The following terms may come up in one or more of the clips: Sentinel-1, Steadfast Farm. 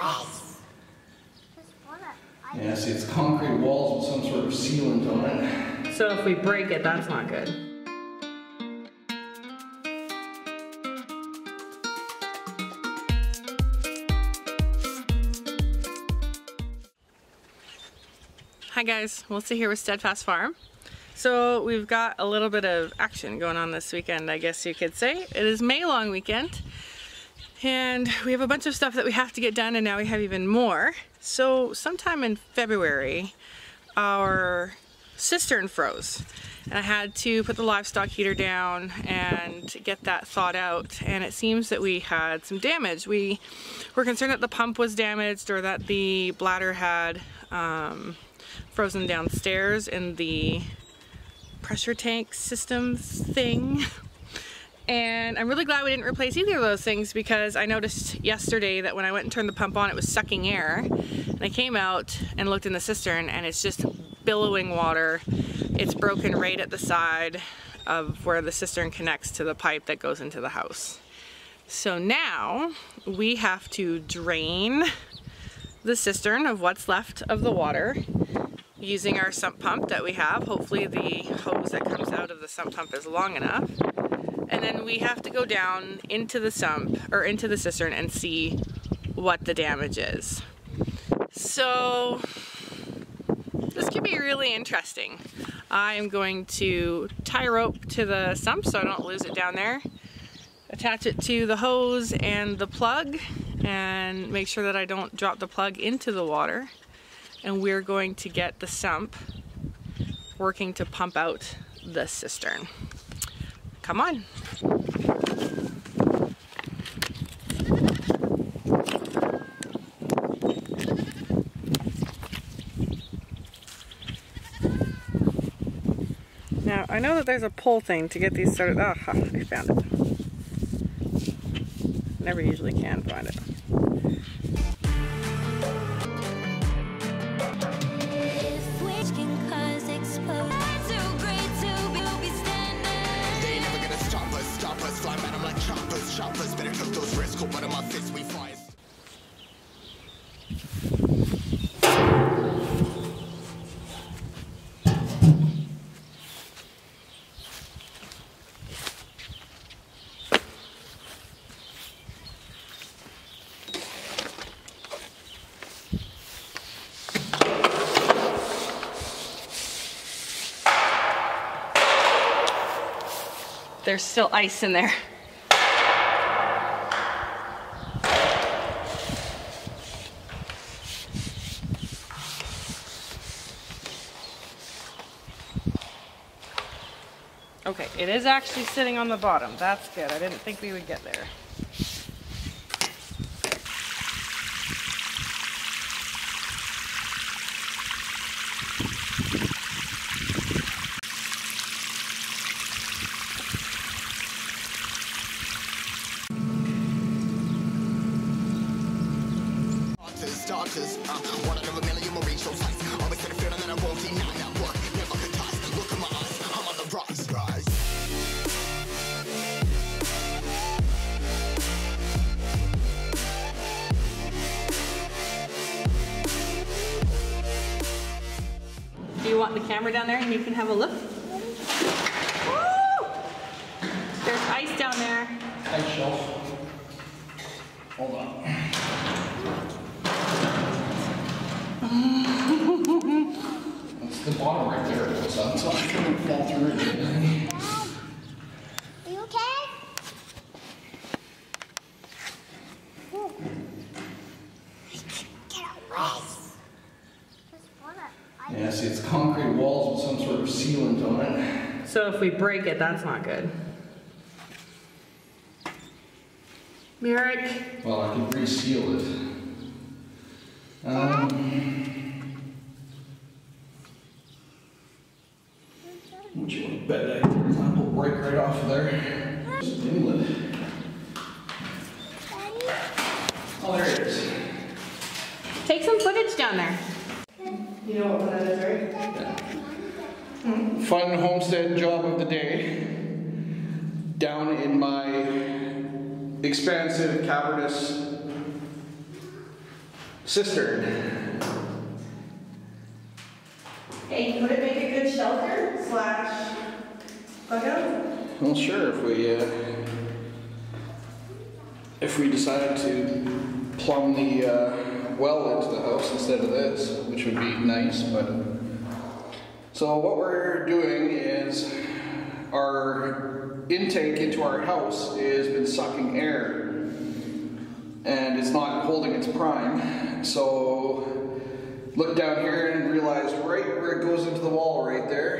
place. Yeah, see, it's concrete walls with some sort of sealant on it. So if we break it, that's not good. Hi guys, Melissa here with Steadfast Farm. So we've got a little bit of action going on this weekend, I guess you could say. It is May long weekend, and we have a bunch of stuff that we have to get done, and now we have even more. So sometime in February, our cistern froze, and I had to put the livestock heater down and get that thawed out, and it seems that we had some damage. We were concerned that the pump was damaged or that the bladder had frozen downstairs in the pressure tank systems thing. And I'm really glad we didn't replace either of those things, because I noticed yesterday that when I went and turned the pump on, it was sucking air. And I came out and looked in the cistern, and it's just billowing water. It's broken right at the side of where the cistern connects to the pipe that goes into the house. So now we have to drain the cistern of what's left of the water using our sump pump that we have. Hopefully the hose that comes out of the sump pump is long enough. And then we have to go down into the sump, or into the cistern, and see what the damage is. So this could be really interesting. I am going to tie a rope to the sump so I don't lose it down there, attach it to the hose and the plug, and make sure that I don't drop the plug into the water. And we're going to get the sump working to pump out the cistern. Come on. Now, I know that there's a pull thing to get these started. Ah, oh, I found it. Never usually can find it. There's still ice in there. Okay, it is actually sitting on the bottom. That's good. I didn't think we would get there. Do you want the camera down there and you can have a look? Woo! There's ice down there. Ice shelf. Hold on. That's the bottom right there, so I'm not going to fall through it. Dad, you okay? Ooh. I can't get away. Yeah, see, it's concrete walls with some sort of sealant on it. So if we break it, that's not good. Merrick? Well, I can reseal it. Would you want to bet that clamp will break right off there? Just an inlet. Oh, there it is. Take some footage down there. You know what that is, right? Yeah. Fun homestead job of the day. Down in my expansive, cavernous cistern. Hey, would it make a good shelter slash dugout? Well, sure, if we decided to plumb the well into the house instead of this, which would be nice, but... So what we're doing is our intake into our house has been sucking air and it's not holding its prime. So look down here and realize right where it goes into the wall right there,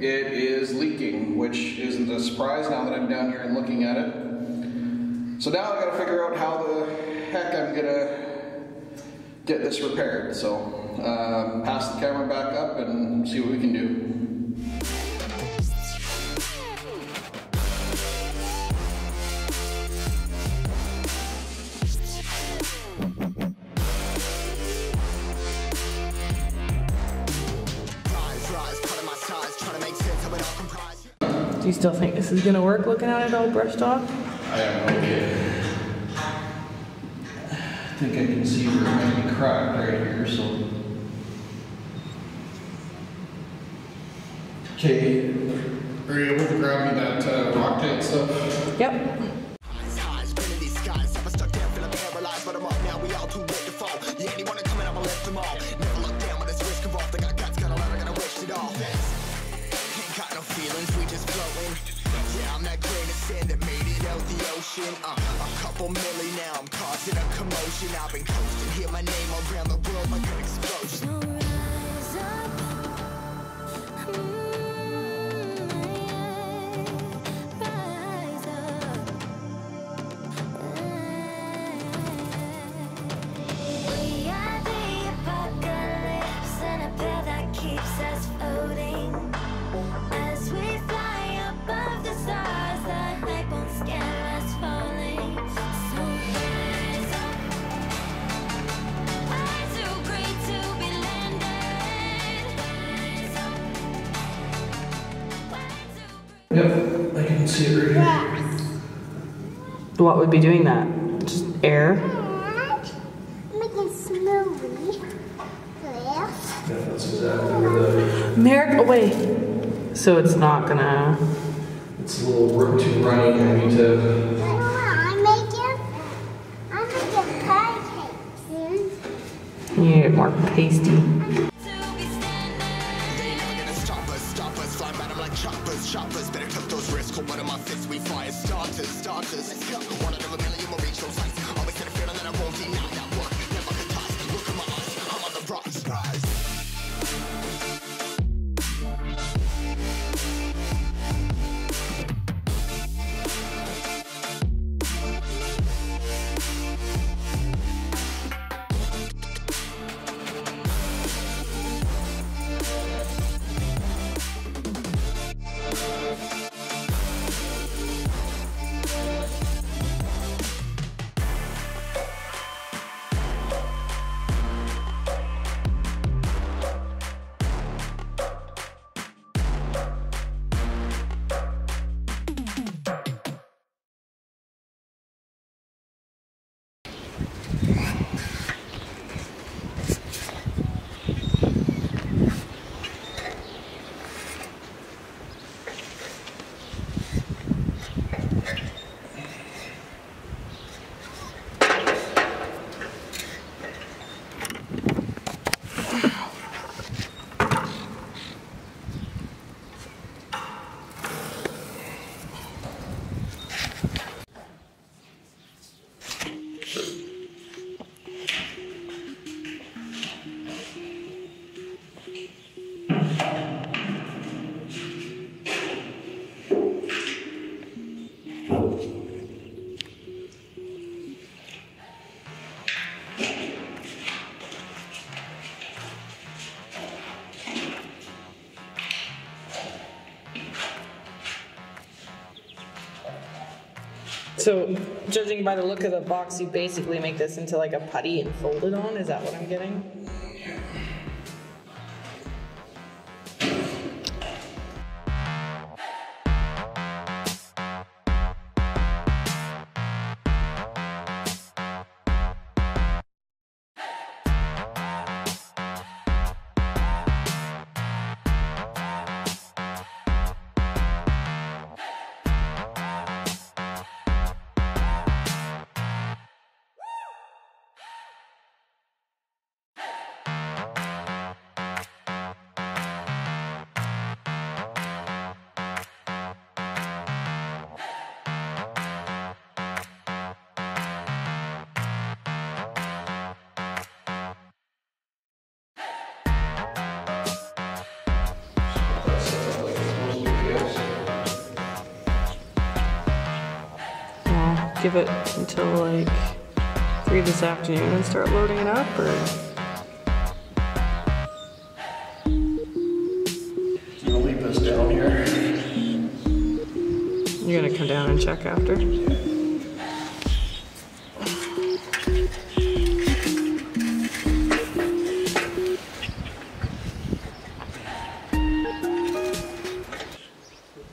it is leaking, which isn't a surprise now that I'm down here and looking at it. So now I've got to figure out how the heck I'm going to get this repaired. So pass the camera back up and see what we can do. Do you still think this is gonna work looking at it all brushed off? I have no idea. I think I can see where it might be cracked right here, so. Okay, are you able to grab me that rocktail stuff? Yep. I've been coasting, hear my name around the world like an explosion. We are the apocalypse and a pair that keeps us floating. As we fly above the stars, the night won't scare us falling. Yep, I can see it right here. Yes. What would be doing that? Just air? Making snowy. Yeah, that's exactly where the... Merrick, away! So it's not gonna... It's a little work too runny, I need to... I'm making pancakes. You need it more pasty. Shoppers, better cut those risks, hold one of my fists, we fire starters, let's go, one out of a million will reach those heights, always had a feeling that I won't deny that work, never the toss, look in my eyes, I'm on the rise, So, judging by the look of the box, you basically make this into like a putty and fold it on? Is that what I'm getting? give it until like 3 this afternoon and start loading it up, or? You'll leave this down here. You're gonna come down and check after? Yeah.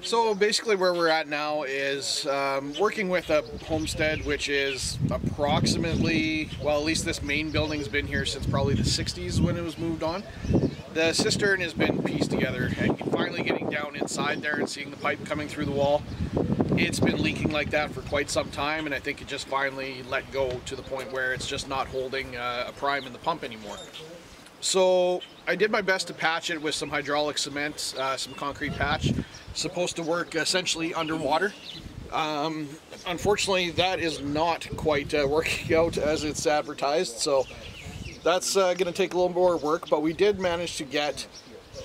So basically where we're at now is working with a homestead which is approximately, well, at least this main building's been here since probably the 60s when it was moved on. The cistern has been pieced together, and finally getting down inside there and seeing the pipe coming through the wall. It's been leaking like that for quite some time, and I think it just finally let go to the point where it's just not holding a prime in the pump anymore. So I did my best to patch it with some hydraulic cement, some concrete patch. Supposed to work essentially underwater. Unfortunately, that is not quite working out as it's advertised, so that's going to take a little more work, but we did manage to get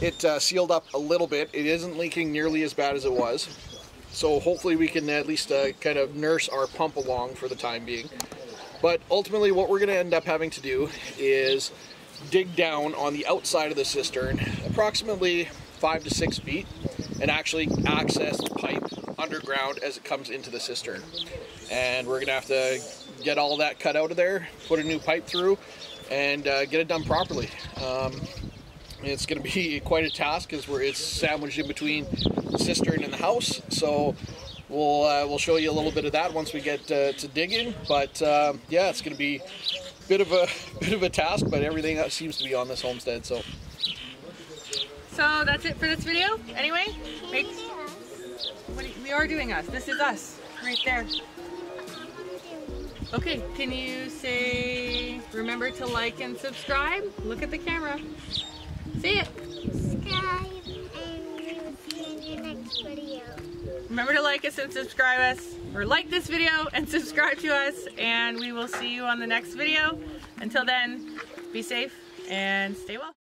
it sealed up a little bit. It isn't leaking nearly as bad as it was, so hopefully we can at least kind of nurse our pump along for the time being. But ultimately what we're going to end up having to do is dig down on the outside of the cistern approximately 5 to 6 feet and actually access the pipe underground as it comes into the cistern. And we're gonna have to get all that cut out of there, put a new pipe through, and get it done properly. It's gonna be quite a task because it's sandwiched in between the cistern and the house, so we'll show you a little bit of that once we get to digging. But yeah, it's gonna be a bit of a task, but everything that seems to be on this homestead, so. So that's it for this video. Anyway, we are doing us. This is us right there. Okay, can you say, remember to like and subscribe? Look at the camera. See it. Subscribe, and we will see you in your next video. Remember to like us and subscribe us, or like this video and subscribe to us, and we will see you on the next video. Until then, be safe and stay well.